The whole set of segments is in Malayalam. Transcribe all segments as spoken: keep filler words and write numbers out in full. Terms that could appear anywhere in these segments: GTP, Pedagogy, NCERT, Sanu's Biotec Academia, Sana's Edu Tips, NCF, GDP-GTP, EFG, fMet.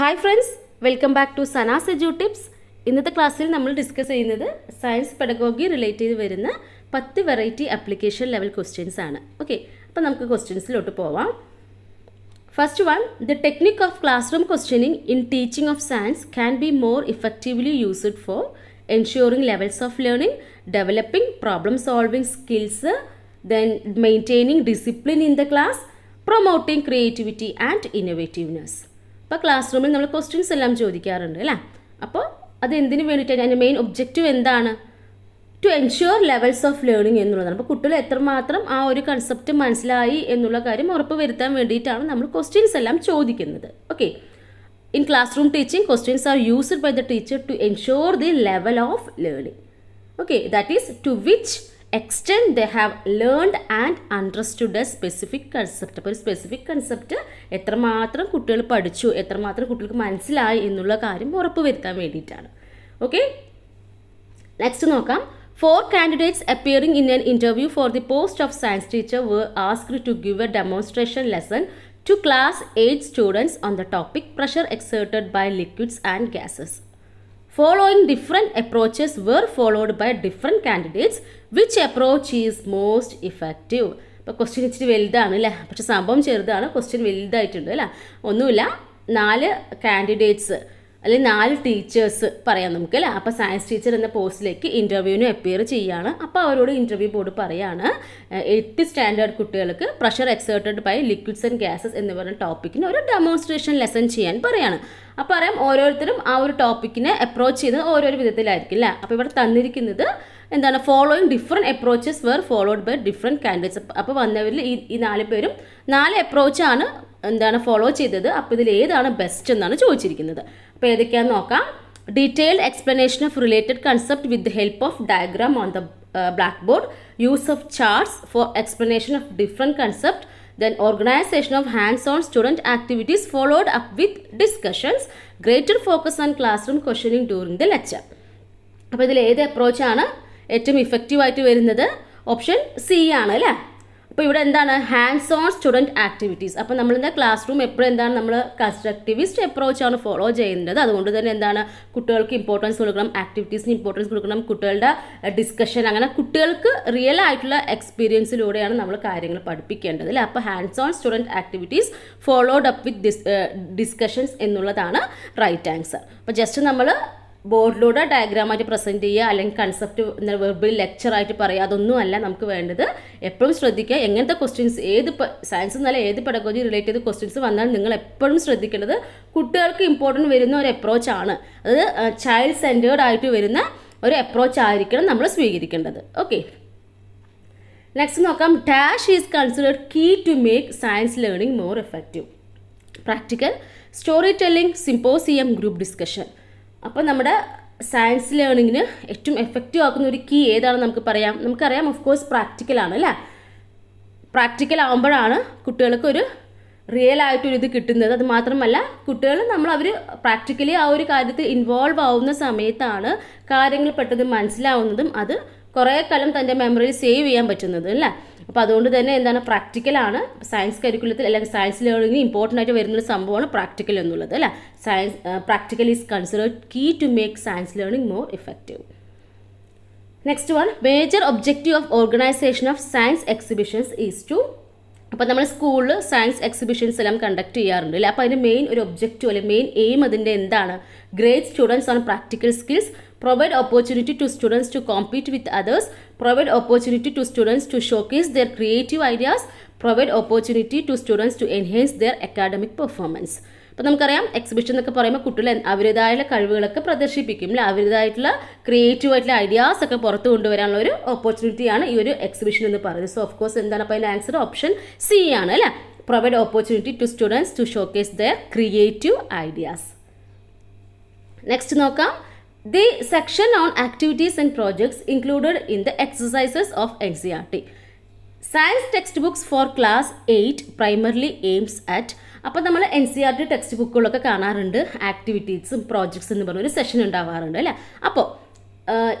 Hi friends, welcome back to Sana's Edu Tips. In this class, we will discuss science pedagogy related to ten variety application level questions. Okay, now we will go to the questions. First one, the technique of classroom questioning in teaching of science can be more effectively used for ensuring levels of learning, developing problem solving skills, then maintaining discipline in the class, promoting creativity and innovativeness. Now, classroom, we have questions. Now, the main objective is to ensure levels of learning. We have concept questions. Okay. In classroom teaching, questions are used by the teacher to ensure the level of learning. Okay, that is to which extent they have learned and understood a specific concept. A specific concept ethramathram kuttikal padichu ethramathram kuttikal manasilayi ennulla karyam orappu verthan vendittana. Okay, next nokkam. Four candidates appearing in an interview for the post of science teacher were asked to give a demonstration lesson to class eight students on the topic pressure exerted by liquids and gases. Following different approaches were followed by different candidates. Which approach is most effective? But question is very difficult. But sambam cherda na question very difficult. Onnu illa four candidates, alle four teachers parayan namukku illa. Appa science teacher enna post like interview nu appear cheyana. Appa avarodu interview board parayana eighth standard kuttikalkku pressure exerted by liquids and gases ennu parana topic nu oru demonstration lesson cheyan parayana. Appa arayam ഓരോരുത്തരും ആ ഒരു ടോപ്പിക്കിനെ അപ്രോച്ച് ചെയ്യുന്നത് ഓരോരോ വിധത്തിലായിരിക്കും അല്ലേ. അപ്പോൾ ഇവിടെ തന്നിരിക്കുന്നത് എന്താണ്, following different approaches were followed by different candidates. അപ്പോൾ വന്നവരിൽ ഈ ഈ നാല് പേരും നാല് അപ്രോച്ചാണ് എന്താണ് ഫോളോ ചെയ്തത്. അപ്പോൾ ഇതിൽ ഏതാണ് ബെസ്റ്റ് എന്നാണ് ചോദിച്ചിരിക്കുന്നത്. അപ്പോൾ ഏതൊക്കെയാണെന്ന് നോക്കാം. Detailed explanation of related concept with help of diagram on the black board, use of charts for explanation of different concept, then organization of hands-on student activities followed up with discussions, greater focus on classroom questioning during the lecture. അപ്പോൾ ഇതിൽ ഏത് അപ്രോച്ചാണ് ഏറ്റവും ഇഫക്റ്റീവായിട്ട് വരുന്നത്? ഓപ്ഷൻ സി ആണ് അല്ലേ. അപ്പോൾ ഇവിടെ എന്താണ് ഹാൻഡ്സ് ഓൺ സ്റ്റുഡൻറ്റ് ആക്ടിവിറ്റീസ്. അപ്പോൾ നമ്മൾ എന്താ ക്ലാസ് റൂം എപ്പോഴും എന്താണ് നമ്മൾ കൺസ്ട്രക്റ്റിവിസ്റ്റ് അപ്രോച്ചാണ് ഫോളോ ചെയ്യേണ്ടത്. അതുകൊണ്ട് തന്നെ എന്താണ് കുട്ടികൾക്ക് ഇമ്പോർട്ടൻസ് കൊടുക്കണം, ആക്ടിവിറ്റീസിന് ഇമ്പോർട്ടൻസ് കൊടുക്കണം, കുട്ടികളുടെ ഡിസ്കഷൻ, അങ്ങനെ കുട്ടികൾക്ക് റിയൽ ആയിട്ടുള്ള എക്സ്പീരിയൻസിലൂടെയാണ് നമ്മൾ കാര്യങ്ങൾ പഠിപ്പിക്കേണ്ടത് അല്ലേ. അപ്പോൾ hands on student activities followed up with discussions എന്നുള്ളതാണ് റൈറ്റ് ആൻസർ. അപ്പോൾ ജസ്റ്റ് നമ്മൾ ബോർഡിലൂടെ ഡയഗ്രാമായിട്ട് പ്രസൻറ്റ് ചെയ്യുക, അല്ലെങ്കിൽ കൺസെപ്റ്റ് വെർബൽ ലെക്ചറായിട്ട് പറയുക, അതൊന്നും അല്ല നമുക്ക് വേണ്ടത്. എപ്പോഴും ശ്രദ്ധിക്കുക എങ്ങനത്തെ ക്വസ്റ്റ്യൻസ്, ഏത് സയൻസ് എന്നല്ല ഏത് പെഡഗോജി റിലേറ്റ് ചെയ്ത് ക്വസ്റ്റ്യൻസ് വന്നാൽ നിങ്ങൾ എപ്പോഴും ശ്രദ്ധിക്കേണ്ടത് കുട്ടികൾക്ക് ഇമ്പോർട്ടൻറ്റ് വരുന്ന ഒരു അപ്രോച്ചാണ്. അത് ചൈൽഡ് സെൻറ്റേർഡ് ആയിട്ട് വരുന്ന ഒരു അപ്രോച്ച് ആയിരിക്കണം നമ്മൾ സ്വീകരിക്കേണ്ടത്. ഓക്കെ, നെക്സ്റ്റ് നോക്കാം. Dash is considered key to make science learning more effective. Practical, story telling, symposium, group discussion. അപ്പോൾ നമ്മുടെ സയൻസ് ലേണിങ്ങിന് ഏറ്റവും എഫക്റ്റീവ് ആക്കുന്ന ഒരു കീ ഏതാണെന്ന് നമുക്ക് പറയാം. നമുക്കറിയാം ഓഫ് കോഴ്സ് പ്രാക്ടിക്കലാണ് അല്ലേ. പ്രാക്ടിക്കൽ ആകുമ്പോഴാണ് കുട്ടികൾക്കൊരു റിയൽ ആയിട്ടൊരു ഇത് കിട്ടുന്നത്. അത് മാത്രമല്ല കുട്ടികൾ നമ്മൾ അവർ പ്രാക്ടിക്കലി ആ ഒരു കാര്യത്തിൽ ഇൻവോൾവ് ആവുന്ന സമയത്താണ് കാര്യങ്ങൾ പെട്ടത് മനസ്സിലാവുന്നതും അത് കുറേ കാലം തൻ്റെ മെമ്മറിയിൽ സേവ് ചെയ്യാൻ പറ്റുന്നത് അല്ലേ. അപ്പോൾ അതുകൊണ്ട് തന്നെ എന്താണ് പ്രാക്ടിക്കലാണ് സയൻസ് കരിക്കുലത്തിൽ അല്ലെങ്കിൽ സയൻസ് ലേണിംഗിന് ഇമ്പോർട്ടൻ്റ് ആയിട്ട് വരുന്നൊരു സംഭവമാണ് പ്രാക്ടിക്കൽ എന്നുള്ളത് അല്ലേ. Science practical is considered key to make science learning more effective. Next one, major objective of organization of science exhibitions is to. അപ്പോൾ നമ്മൾ സ്കൂളിൽ സയൻസ് എക്സിബിഷൻസ് എല്ലാം കണ്ടക്ട് ചെയ്യാറുണ്ട് അല്ലേ. അപ്പോൾ അതിൻ്റെ മെയിൻ ഒരു ഒബ്ജക്റ്റീവ് അല്ലെങ്കിൽ മെയിൻ എയിം അതിൻ്റെ എന്താണ്? Great students on practical skills, provide opportunity to students to compete with others, provide opportunity to students to showcase their creative ideas, provide opportunity to students to enhance their academic performance. അപ്പോൾ നമുക്കറിയാം എക്സിബിഷൻ എന്നൊക്കെ പറയുമ്പോൾ കുട്ടികൾ അവരുടേതായുള്ള കഴിവുകളൊക്കെ പ്രദർശിപ്പിക്കും അല്ലെ. അവരുടേതായിട്ടുള്ള ക്രിയേറ്റീവ് ആയിട്ടുള്ള ഐഡിയാസ് ഒക്കെ പുറത്ത് കൊണ്ടുവരാനുള്ള ഒരു ഓപ്പർച്യൂണിറ്റിയാണ് ഈ ഒരു എക്സിബിഷൻ എന്ന് പറയുന്നത്. സോ ഓഫ് കോഴ്സ് എന്താണ് അപ്പോൾ അതിൻ്റെ ആൻസർ ഓപ്ഷൻ സി ആണ് അല്ലേ. Provide opportunity to students to showcase their creative ideas. Next നോക്കാം. The section on activities and projects included in the exercises of N C E R T. Science textbooks for class eight primarily aims at. അപ്പോൾ നമ്മൾ N C R T text ബുക്കുകളൊക്കെ കാണാറുണ്ട്, ആക്ടിവിറ്റീസും പ്രോജക്ട്സ് എന്ന് പറഞ്ഞൊരു സെഷൻ ഉണ്ടാവാറുണ്ട് അല്ലേ. അപ്പോൾ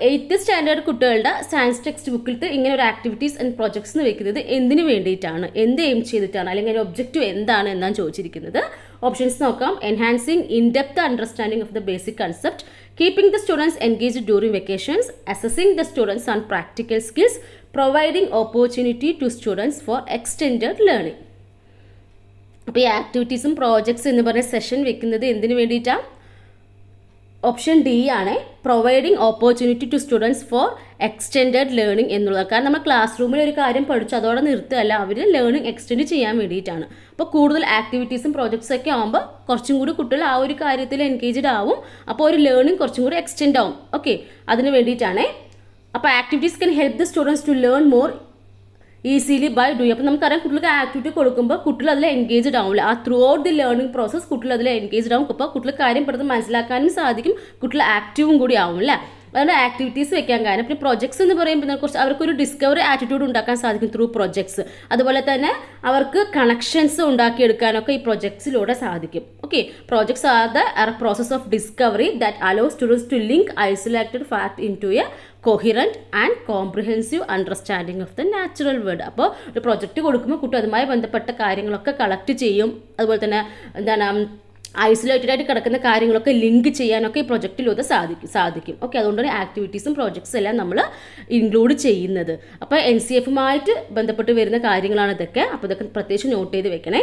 എയ്ത്ത് സ്റ്റാൻഡേർഡ് കുട്ടികളുടെ സയൻസ് ടെക്സ്റ്റ് ബുക്കിലത്തെ ഇങ്ങനെ ഒരു ആക്ടിവിറ്റീസ് ആൻഡ് പ്രോജക്ട്സ് എന്ന് വെക്കുന്നത് എന്തിനു വേണ്ടിയിട്ടാണ്, എന്ത് എയിം ചെയ്തിട്ടാണ്, അല്ലെങ്കിൽ അതിൻ്റെ ഒബ്ജക്റ്റീവ് എന്താണ് എന്നാണ് ചോദിച്ചിരിക്കുന്നത്. Options nokkam: enhancing in-depth understanding of the basic concept, keeping the students engaged during vacations, assessing the students on practical skills, providing opportunity to students for extended learning. Now, activities and projects in the session, option D is providing opportunity to students for extended learning. In the classroom, we will learning extended. So, activities and projects are engaged in learning extend. Okay, that is why activities can help the students to learn more easily by doing. Appo namak karan kutluka activity kodukumba kutlu adile engaged aavula ah throughout the learning process kutlu adile engaged aavum appo kutlu karyam perthu manasilakanum sadhikkum kutlu active um koodi aavum la adana activities vekkan kaana appo projects ennu parayumbo korchu avarku oru discovery attitude undakkan sadhikkum through projects adupole thane avarku connections undakki edukanokke ee projects ilode sadhikkum. Okay, projects are the are a process of discovery that allows students to link isolated fact into a coherent and comprehensive understanding of the natural world. Appo the project kodukumbol kuttu adumayi bandapatta karyangalokke collect cheyum adupole thana endana isolated ആയിട്ട് കിടക്കുന്ന കാര്യങ്ങളൊക്കെ ലിങ്ക് ചെയ്യാനൊക്കെ ഈ പ്രൊജക്റ്റിലൂടെ സാധിക്കും സാധിക്കും ഓക്കെ അതുകൊണ്ടാണ് ആക്ടിവിറ്റീസും പ്രോജക്ട്സ് എല്ലാം നമ്മൾ ഇൻക്ലൂഡ് ചെയ്യുന്നത്. അപ്പോൾ എൻ സി എഫുമായിട്ട് ബന്ധപ്പെട്ട് വരുന്ന കാര്യങ്ങളാണ് ഇതൊക്കെ. അപ്പോൾ ഇതൊക്കെ പ്രത്യേകിച്ച് നോട്ട് ചെയ്ത് വെക്കണേ.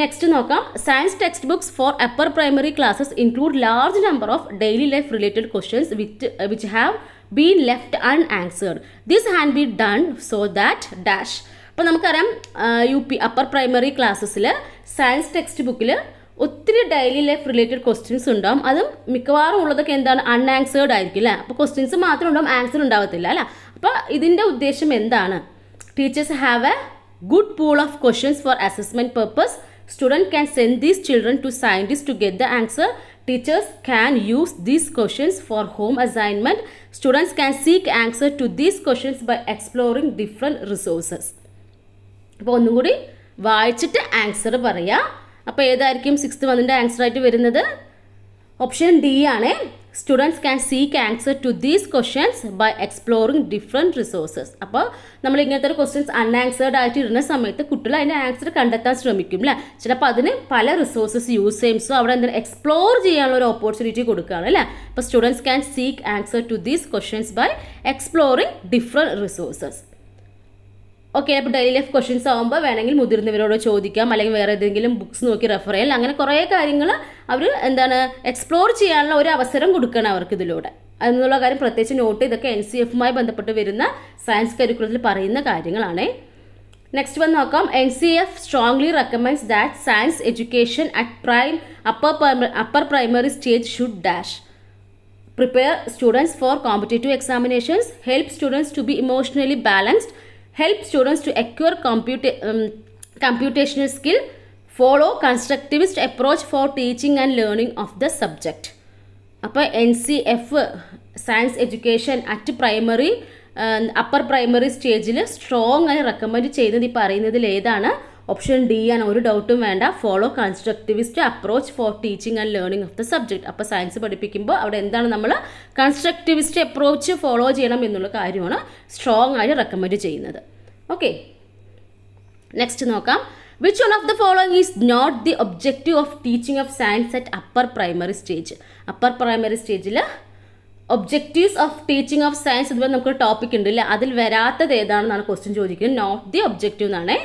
Next നോക്കാം. Science textbooks for upper primary classes include large number of daily life related questions which which have been left unanswered. This can be done so that dash. അപ്പോൾ നമുക്കറിയാം യു പി അപ്പർ പ്രൈമറി ക്ലാസ്സസിൽ സയൻസ് ടെക്സ്റ്റ് ബുക്കിൽ ഒത്തിരി ഡെയിലി ലൈഫ് റിലേറ്റഡ് ക്വസ്റ്റ്യൻസ് ഉണ്ടാവും. അതും മിക്കവാറും ഉള്ളതൊക്കെ എന്താണ് അൺആൻസേർഡ് ആയിരിക്കും അല്ലേ. അപ്പോൾ ക്വസ്റ്റ്യൻസ് മാത്രം ഉണ്ടാവും, ആൻസർ ഉണ്ടാവത്തില്ല അല്ലേ. അപ്പോൾ ഇതിൻ്റെ ഉദ്ദേശം എന്താണ്? Teachers have a good pool of questions for assessment purpose. Students can send these children to scientists to get the answer. Teachers can use these questions for home assignment. Students can seek answer to these questions by exploring different resources. അപ്പോൾ ഒന്നുകൂടി വായിച്ചിട്ട് ആൻസർ പറയാം. അപ്പോൾ ഏതായിരിക്കും sixth വന്നിൻ്റെ ആൻസർ ആയിട്ട് വരുന്നത്? ഓപ്ഷൻ ഡി ആണ്. Students can seek answer to these questions by exploring different resources. അപ്പോൾ നമ്മൾ ഇങ്ങനത്തെ ക്വസ്റ്റ്യൻസ് അൺആൻസേർഡ് ആയിട്ട് ഇരുന്ന സമയത്ത് കുട്ടികൾ അതിൻ്റെ ആൻസർ കണ്ടെത്താൻ ശ്രമിക്കും അല്ലേ. ചിലപ്പോൾ അതിന് പല റിസോഴ്സസ് യൂസ് ചെയ്യും. സോ അവിടെ എന്തെങ്കിലും എക്സ്പ്ലോർ ചെയ്യാനുള്ള ഒരു ഓപ്പർച്യൂണിറ്റി കൊടുക്കുകയാണ് അല്ലേ. അപ്പോൾ students can seek answer to these questions by exploring different resources. Okay, അപ്പോൾ ഡെയിലി ലൈഫ് ക്വസ്റ്റ്യൻസ് ആകുമ്പോൾ വേണമെങ്കിൽ മുതിർന്നവരോട് ചോദിക്കാം, അല്ലെങ്കിൽ വേറെ ഏതെങ്കിലും ബുക്സ് നോക്കി റെഫർ ചെയ്യാം. അങ്ങനെ കുറേ കാര്യങ്ങൾ അവർ എന്താണ് എക്സ്പ്ലോർ ചെയ്യാനുള്ള ഒരു അവസരം കൊടുക്കണം അവർക്ക് ഇതിലൂടെ എന്നുള്ള കാര്യം പ്രത്യേകിച്ച് നോട്ട്. ഇതൊക്കെ എൻ സി എഫുമായി ബന്ധപ്പെട്ട് വരുന്ന സയൻസ് കരിക്കുലത്തിൽ പറയുന്ന കാര്യങ്ങളാണ്. നെക്സ്റ്റ് വന്ന് നോക്കാം. N C F strongly recommends that science education at prime upper upper primary stage should dash prepare students for competitive examinations, help students to be emotionally balanced, help students to acquire computa um, computational skill, follow constructivist approach for teaching and learning of the subject. Appo N C F science education at primary uh, upper primary stage il strong ayi recommend cheynadu parayunnadil edana? Option D ആണ്. ഒരു ഡൗട്ടും വേണ്ട. Follow constructivist approach for teaching and learning of the subject. അപ്പോൾ സയൻസ് പഠിപ്പിക്കുമ്പോൾ അവിടെ എന്താണ് നമ്മൾ കൺസ്ട്രക്റ്റിവിസ്റ്റ് അപ്രോച്ച് ഫോളോ ചെയ്യണം എന്നുള്ള കാര്യമാണ് സ്ട്രോങ് ആയി റെക്കമെൻഡ് ചെയ്യുന്നത്. ഓക്കെ, നെക്സ്റ്റ് നോക്കാം. Which one of the following is not the objective of teaching of science at upper primary stage? Upper primary stage ല objectives of teaching of science ഇതുപോലെ നമുക്കൊരു ടോപ്പിക് ഉണ്ട് അല്ലേ. അതിൽ വരാത്തത് ഏതാണെന്നാണ് ക്വസ്റ്റ്യൻ ചോദിക്കുന്നത്. നോട്ട് ദി ഒബ്ജക്റ്റീവ് എന്നാണ്.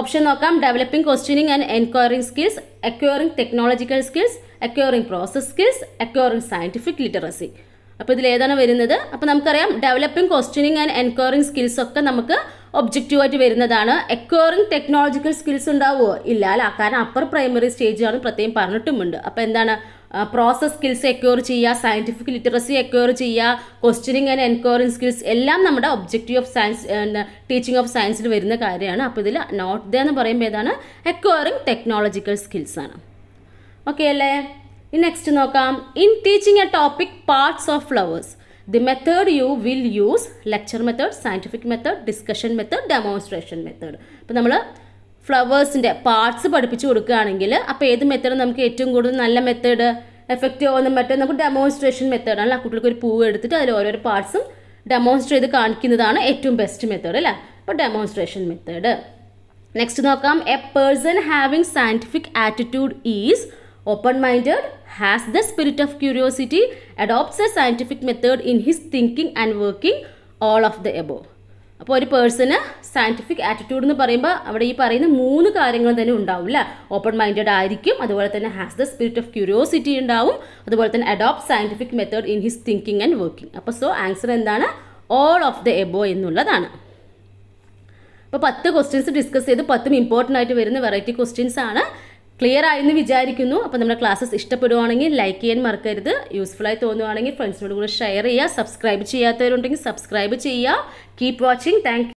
ഓപ്ഷൻ നോക്കാം. Developing questioning and enquiring skills, acquiring technological skills, acquiring process skills, acquiring scientific literacy. അപ്പോൾ ഇതിലേതാണ് വരുന്നത്? അപ്പോൾ നമുക്കറിയാം developing questioning and enquiring skills ഒക്കെ നമുക്ക് ഒബ്ജക്റ്റീവായിട്ട് വരുന്നതാണ്. അക്വയറിംഗ് ടെക്നോളജിക്കൽ സ്കിൽസ് ഉണ്ടാവുമോ? ഇല്ല അല്ല. കാരണം അപ്പർ പ്രൈമറി സ്റ്റേജാണ് പ്രത്യേകം പറഞ്ഞിട്ടുമുണ്ട്. അപ്പോൾ എന്താണ് പ്രോസസ് സ്കിൽസ് അക്വയർ ചെയ്യുക, സയൻറ്റിഫിക് ലിറ്ററസി അക്വയർ ചെയ്യുക, ക്വസ്റ്റ്യനിങ് ആൻഡ് എൻക്വയറിംഗ് സ്കിൽസ് എല്ലാം നമ്മുടെ objective of science teaching of സയൻസിൽ വരുന്ന കാര്യമാണ്. അപ്പോൾ ഇതിൽ നോട്ട് ദ എന്ന് പറയുമ്പോൾ ഏതാണ്? അക്വയറിംഗ് ടെക്നോളജിക്കൽ സ്കിൽസ് ആണ്. ഓക്കെ അല്ലേ. ഇനി നെക്സ്റ്റ് നോക്കാം. In teaching a topic parts of flowers the method you will use: lecture method, scientific method, discussion method, demonstration method. അപ്പോൾ നമ്മൾ ഫ്ലവേഴ്സിൻ്റെ പാർട്സ് പഠിപ്പിച്ചു കൊടുക്കുകയാണെങ്കിൽ അപ്പോൾ ഏത് മെത്തേഡ് നമുക്ക് ഏറ്റവും കൂടുതൽ നല്ല മെത്തേഡ് എഫക്റ്റീവ് ആവുന്ന മെത്തേഡ് നമുക്ക് ഡെമോൺസ്ട്രേഷൻ മെത്തേഡ് ആണ്. കുട്ടികൾക്ക് ഒരു പൂവ് എടുത്തിട്ട് അതിൽ ഓരോരോ പാർട്സും ഡെമോൺസ്ട്രേറ്റ് ചെയ്ത് കാണിക്കുന്നതാണ് ഏറ്റവും ബെസ്റ്റ് മെത്തേഡ് അല്ലേ. അപ്പോൾ ഡെമോൺസ്ട്രേഷൻ മെത്തേഡ്. Next നോക്കാം. A person having scientific attitude is open-minded, has the spirit of curiosity, adopts a scientific method in his thinking and working, all of the above. അപ്പോൾ ഒരു പേഴ്സണ് സയൻറ്റിഫിക് ആറ്റിറ്റ്യൂഡ് എന്ന് പറയുമ്പോൾ അവിടെ ഈ പറയുന്ന മൂന്ന് കാര്യങ്ങൾ തന്നെ ഉണ്ടാവില്ല. ഓപ്പൺ മൈൻഡഡ് ആയിരിക്കും, അതുപോലെ തന്നെ has the spirit of curiosity ഉണ്ടാവും, അതുപോലെ തന്നെ adopt scientific method in his thinking and working. അപ്പോൾ സോ ആൻസർ എന്താണ്? ഓൾ ഓഫ് ദ എബോ എന്നുള്ളതാണ്. അപ്പോൾ പത്ത് ക്വസ്റ്റ്യൻസ് ഡിസ്കസ് ചെയ്ത് പത്തും ഇമ്പോർട്ടൻ്റ് ആയിട്ട് വരുന്ന വെറൈറ്റി ക്വസ്റ്റ്യൻസ് ആണ്. ക്ലിയർ ആയെന്ന് വിചാരിക്കുന്നു. അപ്പോൾ നമ്മുടെ ക്ലാസ്സസ് ഇഷ്ടപ്പെടുവാണെങ്കിൽ ലൈക്ക് ചെയ്യാൻ മറക്കരുത്. യൂസ്ഫുള്ളായി തോന്നുവാണെങ്കിൽ ഫ്രണ്ട്സിനോട് കൂടെ ഷെയർ ചെയ്യുക. സബ്സ്ക്രൈബ് ചെയ്യാത്തവരുണ്ടെങ്കിൽ സബ്സ്ക്രൈബ് ചെയ്യുക. Keep watching. Thank U.